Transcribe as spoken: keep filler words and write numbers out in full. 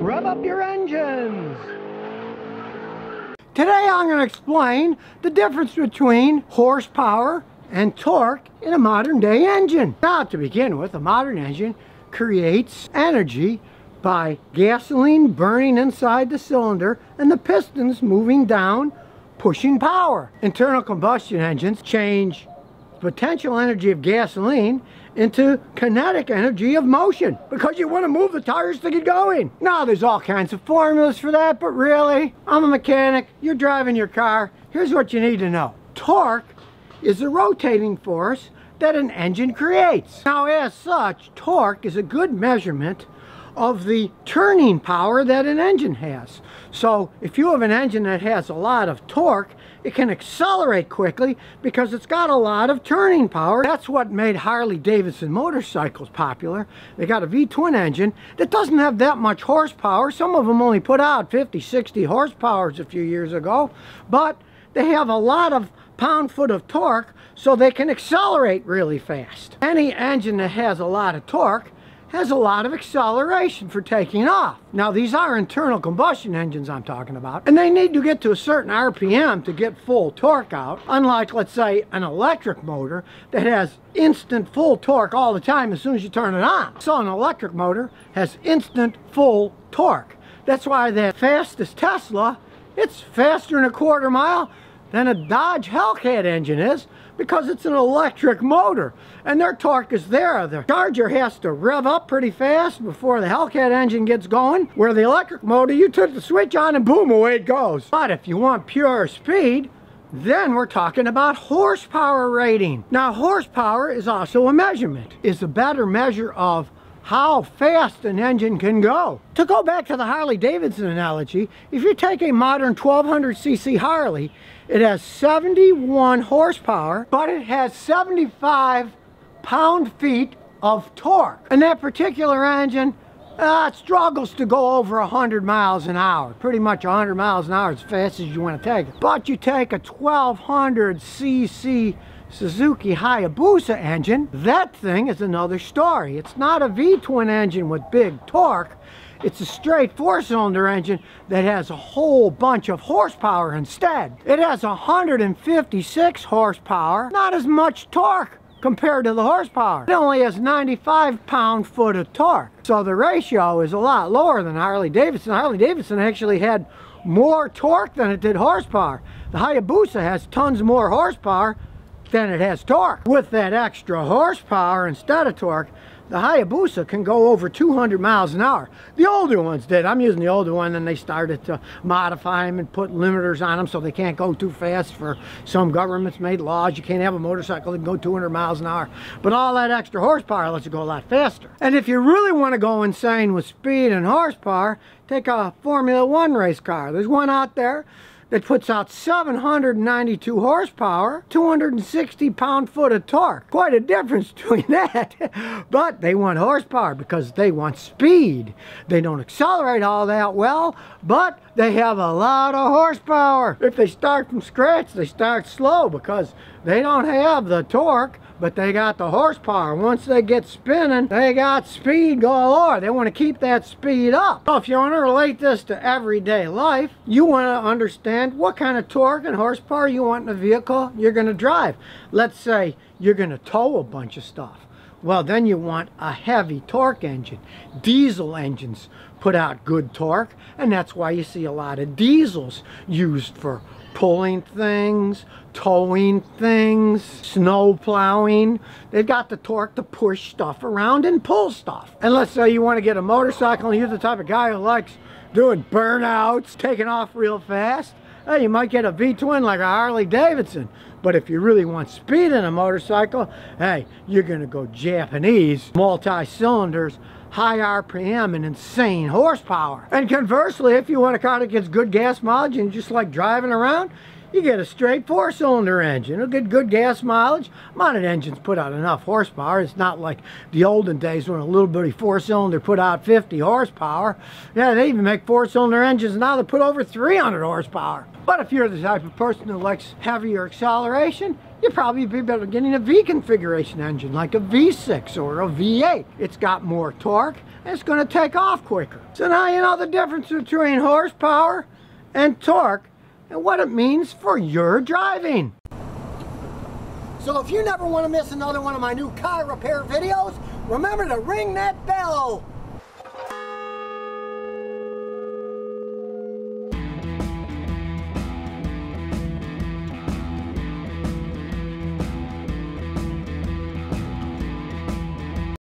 Rev up your engines! Today I'm going to explain the difference between horsepower and torque in a modern day engine. Now, to begin with, a modern engine creates energy by gasoline burning inside the cylinder and the pistons moving down, pushing power. Internal combustion engines change potential energy of gasoline into kinetic energy of motion because you want to move the tires to get going. Now, there's all kinds of formulas for that, but really, I'm a mechanic, you're driving your car, here's what you need to know. Torque is the rotating force that an engine creates. Now, as such, torque is a good measurement of the turning power that an engine has. So if you have an engine that has a lot of torque, it can accelerate quickly because it's got a lot of turning power. That's what made Harley Davidson motorcycles popular. They got a V twin engine that doesn't have that much horsepower. Some of them only put out fifty, sixty horsepowers a few years ago, but they have a lot of pound-foot of torque, so they can accelerate really fast. Any engine that has a lot of torque has a lot of acceleration for taking off. Now, these are internal combustion engines I'm talking about, and they need to get to a certain R P M to get full torque out, unlike, let's say, an electric motor that has instant full torque all the time as soon as you turn it on. So an electric motor has instant full torque. That's why that fastest Tesla, it's faster than a quarter mile than a Dodge Hellcat engine is, because it's an electric motor and their torque is there. The charger has to rev up pretty fast before the Hellcat engine gets going, where the electric motor, you took the switch on and boom, away it goes. But if you want pure speed, then we're talking about horsepower rating. Now, horsepower is also a measurement. It's a better measure of how fast an engine can go. To go back to the Harley Davidson analogy, if you take a modern twelve hundred c c Harley, it has seventy-one horsepower, but it has seventy-five pound-feet of torque. And that particular engine, uh, it struggles to go over one hundred miles an hour. Pretty much one hundred miles an hour as fast as you want to take it. But you take a twelve hundred c c Suzuki Hayabusa engine, that thing is another story. It's not a V twin engine with big torque. It's a straight four-cylinder engine that has a whole bunch of horsepower instead. It has one hundred fifty-six horsepower, not as much torque compared to the horsepower. It only has ninety-five pound-foot of torque. So the ratio is a lot lower than Harley Davidson. Harley Davidson actually had more torque than it did horsepower. The Hayabusa has tons more horsepower than it has torque. With that extra horsepower instead of torque, the Hayabusa can go over two hundred miles an hour. The older ones did. I'm using the older one, and they started to modify them and put limiters on them so they can't go too fast. For some governments made laws, you can't have a motorcycle that can go two hundred miles an hour. But all that extra horsepower lets it go a lot faster. And if you really want to go insane with speed and horsepower, take a Formula One race car. There's one out there that puts out seven hundred ninety-two horsepower, two hundred sixty pound-foot of torque. Quite a difference between that. But they want horsepower because they want speed. They don't accelerate all that well, but they have a lot of horsepower. If they start from scratch, they start slow because they don't have the torque, but they got the horsepower. Once they get spinning, they got speed galore. They want to keep that speed up. So if you want to relate this to everyday life, you want to understand what kind of torque and horsepower you want in a vehicle you're going to drive. Let's say you're going to tow a bunch of stuff. Well, then you want a heavy torque engine. Diesel engines put out good torque, and that's why you see a lot of diesels used for pulling things, towing things, snow plowing. They've got the torque to push stuff around and pull stuff. And let's say you want to get a motorcycle and you're the type of guy who likes doing burnouts, taking off real fast. Hey, you might get a V twin like a Harley Davidson. But if you really want speed in a motorcycle, hey, you're going to go Japanese, multi-cylinders, high R P M, and insane horsepower. And conversely, if you want a car that gets good gas mileage and just like driving around, you get a straight four-cylinder engine. It'll get good gas mileage. Modern engines put out enough horsepower. It's not like the olden days when a little bitty four-cylinder put out fifty horsepower. Yeah, they even make four-cylinder engines now that put over three hundred horsepower. But if you're the type of person who likes heavier acceleration, you'd probably be better getting a V configuration engine like a V six or a V eight. It's got more torque it's going to take off quicker. So now you know the difference between horsepower and torque and what it means for your driving. So if you never want to miss another one of my new car repair videos, remember to ring that bell.